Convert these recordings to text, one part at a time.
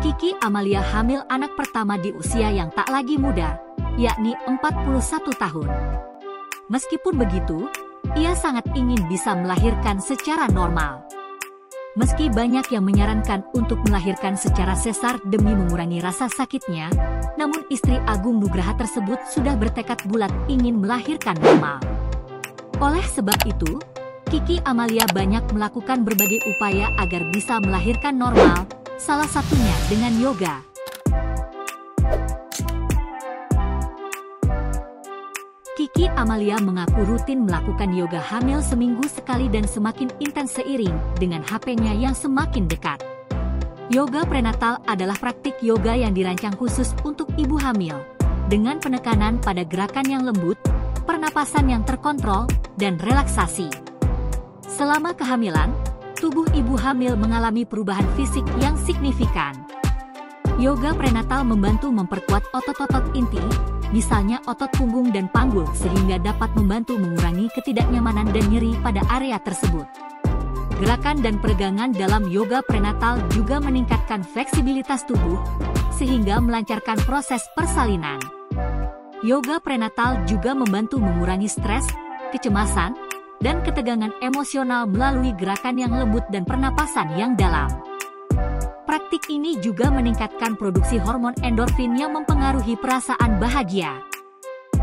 Kiki Amalia hamil anak pertama di usia yang tak lagi muda, yakni 41 tahun. Meskipun begitu, ia sangat ingin bisa melahirkan secara normal. Meski banyak yang menyarankan untuk melahirkan secara sesar demi mengurangi rasa sakitnya, namun istri Agung Nugraha tersebut sudah bertekad bulat ingin melahirkan normal. Oleh sebab itu, Kiki Amalia banyak melakukan berbagai upaya agar bisa melahirkan normal, salah satunya dengan yoga. Kiki Amalia mengaku rutin melakukan yoga hamil seminggu sekali dan semakin intens seiring dengan HP-nya yang semakin dekat. Yoga prenatal adalah praktik yoga yang dirancang khusus untuk ibu hamil, dengan penekanan pada gerakan yang lembut, pernapasan yang terkontrol, dan relaksasi. Selama kehamilan, tubuh ibu hamil mengalami perubahan fisik yang signifikan. Yoga prenatal membantu memperkuat otot-otot inti, misalnya otot punggung dan panggul, sehingga dapat membantu mengurangi ketidaknyamanan dan nyeri pada area tersebut. Gerakan dan peregangan dalam yoga prenatal juga meningkatkan fleksibilitas tubuh, sehingga melancarkan proses persalinan. Yoga prenatal juga membantu mengurangi stres, kecemasan, dan ketegangan emosional melalui gerakan yang lembut dan pernapasan yang dalam. Praktik ini juga meningkatkan produksi hormon endorfin yang mempengaruhi perasaan bahagia.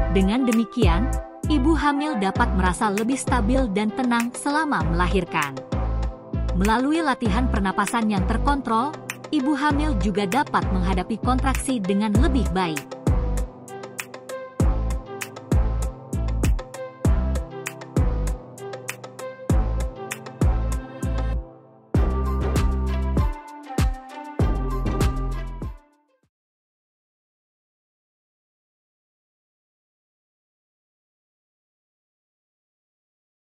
Dengan demikian, ibu hamil dapat merasa lebih stabil dan tenang selama melahirkan. Melalui latihan pernapasan yang terkontrol, ibu hamil juga dapat menghadapi kontraksi dengan lebih baik.